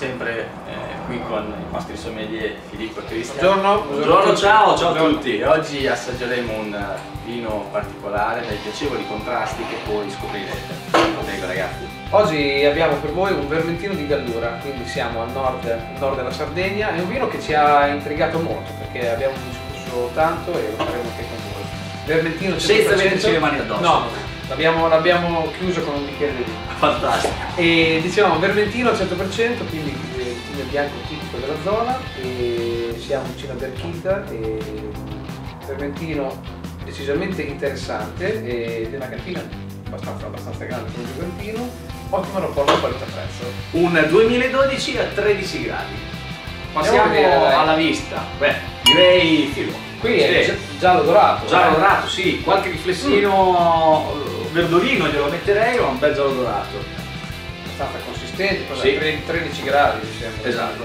sempre qui con i nostri sommelier Filippo e Cristian. Buongiorno. Buongiorno, ciao, ciao a tutti. Oggi assaggeremo un vino particolare dai piacevoli contrasti che poi scoprirete. Prego ragazzi. Oggi abbiamo per voi un Vermentino di Gallura, quindi siamo al nord della Sardegna. È un vino che ci ha intrigato molto perché abbiamo discusso tanto e lo faremo anche con voi. Vermentino 100%. Senza metterci le mani addosso. No. L'abbiamo chiuso con un bicchiere di vino. Fantastico. E diciamo Vermentino al 100%, quindi il bianco tipico della zona, e siamo vicino a Berchita, e Vermentino decisamente interessante ed è una cantina abbastanza grande come il Vermentino, ottimo rapporto qualità-prezzo. Un 2012 a 13 gradi. Passiamo alla vista. Beh, direi filo. Qui è giallo dorato. Giallo dorato, sì, qualche riflessino. Verdolino glielo metterei, o un bel giallo dorato. È stata consistente, sì. 13 gradi diciamo. Esatto.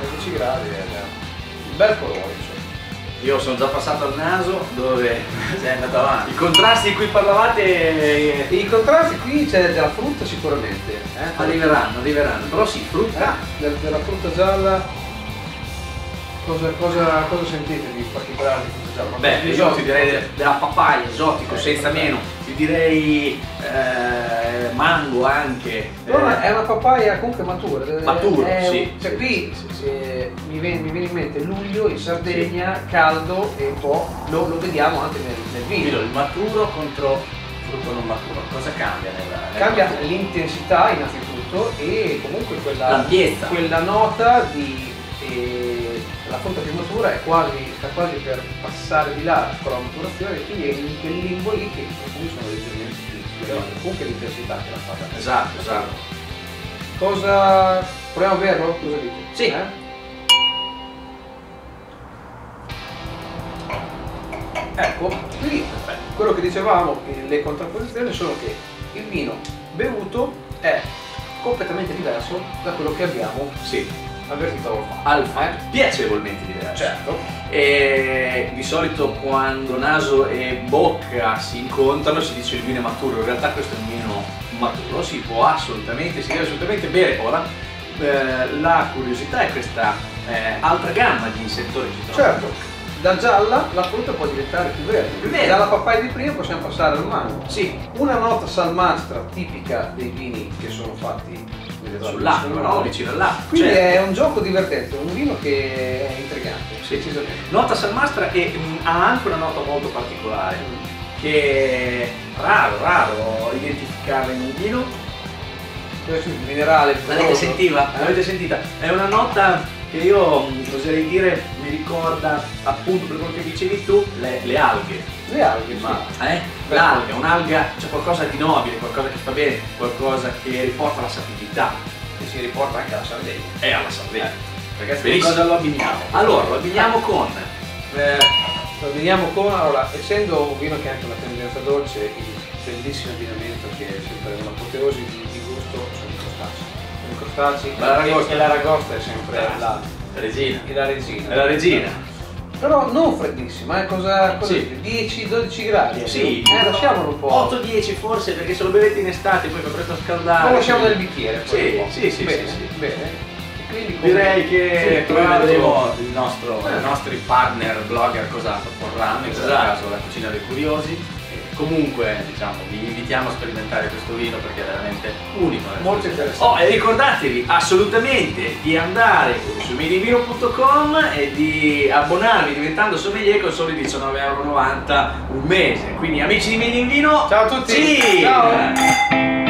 13 gradi, un bel colore. Cioè. Io sono già passato al naso dove sei andato avanti. I contrasti di cui parlavate... I contrasti qui c'è della frutta sicuramente. Arriveranno, però sì, frutta. Della frutta gialla... Cosa sentite di particolare di frutta gialla? Beh, io ti direi della papaya, esotico, senza meno. Ti direi mango anche. No, è una papaya comunque matura. Matura, sì. Cioè qui mi viene in mente luglio in Sardegna, sì. Caldo e un po', lo vediamo anche nel vino. Il maturo contro frutto non maturo, cosa cambia? Cambia l'intensità innanzitutto e comunque quella nota di... La frutta più matura sta quasi per passare di là con la maturazione, e quindi è in quel limbo lì che alcuni sono leggermente più elevati, comunque l'intensità che la fa. Esatto. Cosa... proviamo a berlo? Cosa dite? Sì. Ecco, quindi quello che dicevamo, le contrapposizioni sono che il vino bevuto è completamente diverso da quello che abbiamo. Sì. Alfa, piacevolmente diverso. Certo. E di solito quando naso e bocca si incontrano si dice il vino è maturo, in realtà questo è un vino maturo, si deve assolutamente bere. Ora la curiosità è questa altra gamma di settori che ci troviamo. Certo. Da gialla la frutta può diventare più verde. Dalla papaya di prima possiamo passare al mango. Sì. Una nota salmastra tipica dei vini che sono fatti sull'acqua, no? Vicino all'acqua. Quindi certo. È un gioco divertente, un vino che è intrigante. Sì. Nota salmastra che ha anche una nota molto particolare, che è raro identificarla in un vino. Questo è il minerale. L'avete sentita? È una nota che io oserei dire mi ricorda, appunto per quello che dicevi tu, le alghe. Le alghe, ma sì. L'alga, un'alga, c'è qualcosa di nobile, qualcosa che fa bene, qualcosa che riporta la sapidità. Che si riporta anche alla Sardegna. Alla Sardegna. Perché cosa lo abbiniamo? Allora, lo abbiniamo con... allora, essendo un vino che ha anche una tendenza dolce, il bellissimo abbinamento che è sempre un'apoteosi di gusto sono i crostacei. I crostacei e l'aragosta è sempre la regina. Però non freddissima, è cosa sì. 10-12 gradi? Sì, lasciamolo un po'. 8-10 forse, perché se lo bevete in estate poi potrete scaldare. Lo lasciamo nel bicchiere. Bene. Quindi direi che proveremo i nostri partner blogger cosa proporranno, in questo caso la cucina dei curiosi. Comunque diciamo vi invitiamo a sperimentare questo vino perché è veramente unico, molto interessante. E ricordatevi assolutamente di andare su madeinvino.com e di abbonarvi diventando sommelier con soli €19,90 un mese. Quindi amici di Made in Vino, ciao a tutti! Ciao.